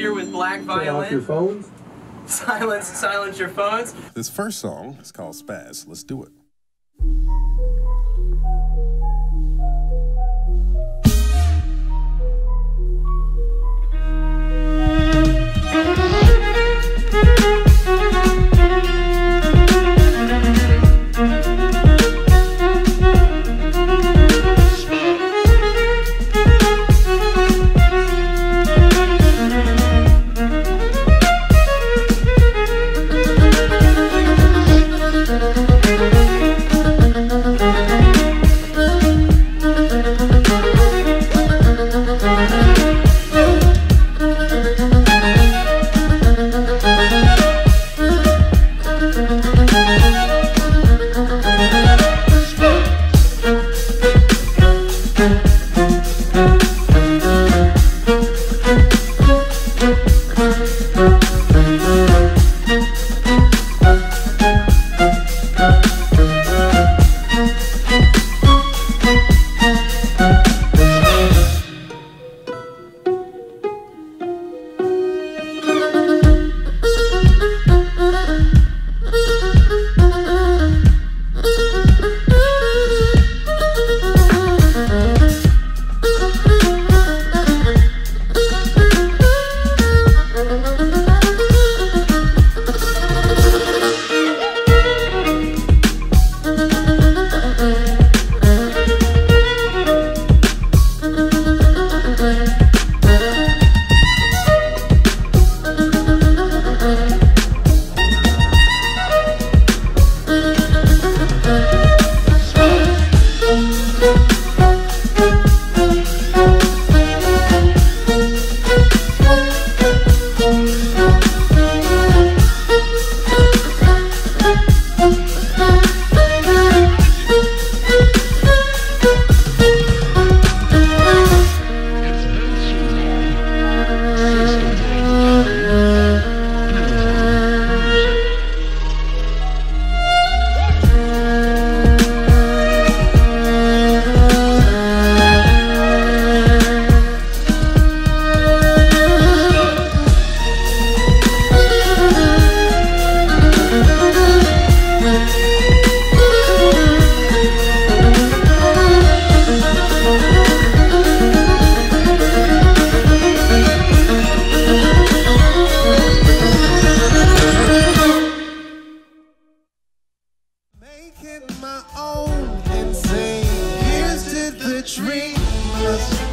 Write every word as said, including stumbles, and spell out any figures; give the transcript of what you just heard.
here with Black Violin. Turn your phones. Silence, silence your phones. This first song is called Spaz. Let's do it. Making my own and saying, here's to the dreamers.